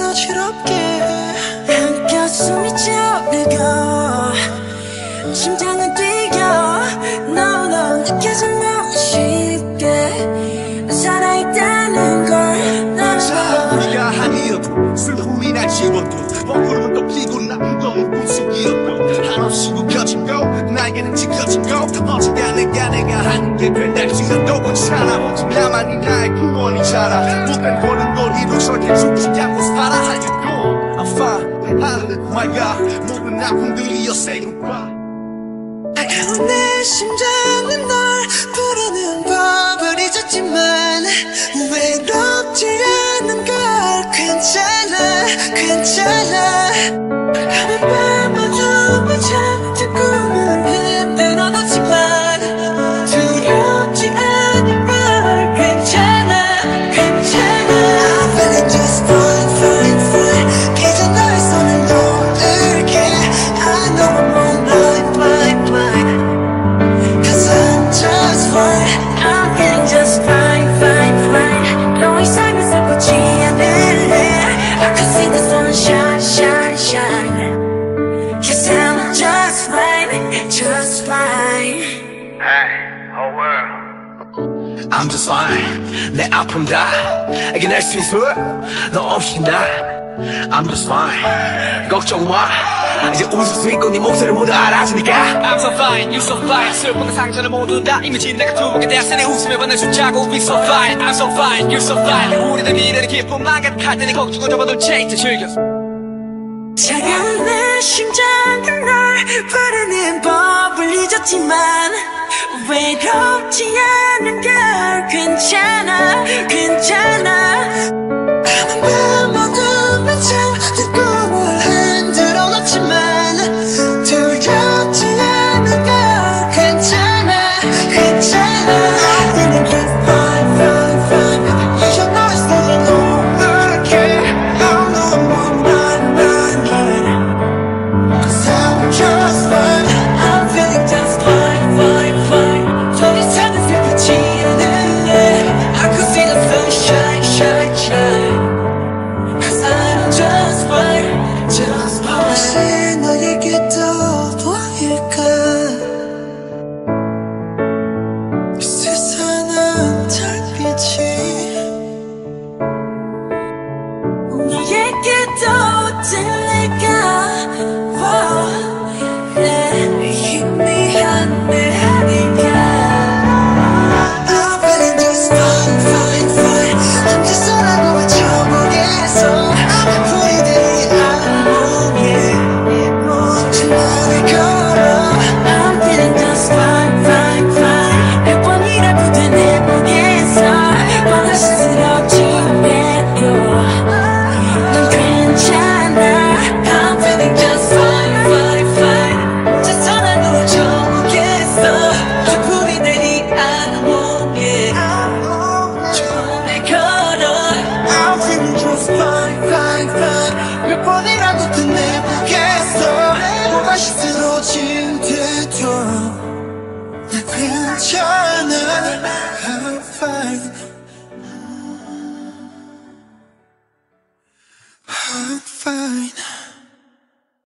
간지럽게 한껏 숨이 차오르고 심장은 뛰어 No 느껴지면 쉽게 살아있다는 걸 난 참 우리가 한 이어도 슬픔이나 지워도 먹구름은 또 피고 남은 건 꿈속이었고 한없이 묵혀진 거 나에게는 지켜진 거 어제가 내가 하는 게 된달지라도 괜찮아 나만이 나의 구원이 자라 못난 거는 널 이루서 계속 죽자고 살아 I can go I'm fine Oh my god 모든 아픔들이 여생과 내 심장은 널 부르는 법을 잊었지만 외롭지 않은 걸 괜찮아 괜찮아 밤은 밤마다 밤잠 꿈은 힘든 어둡지만 두렵지 않은 걸 괜찮아 괜찮아 I'm feeling just fine fine fine 계속 너의 손을 놓을게 I know I'm all blind blind blind Cause I'm just fine I'm feeling just fine fine fine 너의 삶을 살포지 않을래 I can see the sun shine shine shine Cause I'm just fine, just fine. Hey, whole world. I'm just fine. 내 아픔 다 이겨낼 수 있어. 너 없이 나. I'm just fine. 걱정 마. 이제 웃을 수 있고 네 목소리를 모두 알아주니까. I'm so fine, you so fine. 슬픔과 상처를 모두 다 이미 지나가 두게 되었어. 내 웃음에 반해 주자고. We so fine, I'm so fine, you so fine. 우리들 미래는 기쁨만 가득할 테니 걱정은 접어둘 채 이제 즐겨. 차가운 내 심장은 널 부르는 법을 잊었지만 외롭지 않은 걸 괜찮아 괜찮아 밤은 밤 어둠에 잠든 꿈을 흔들어 놨지만 두렵지 않은 걸 괜찮아 괜찮아 I'm fine.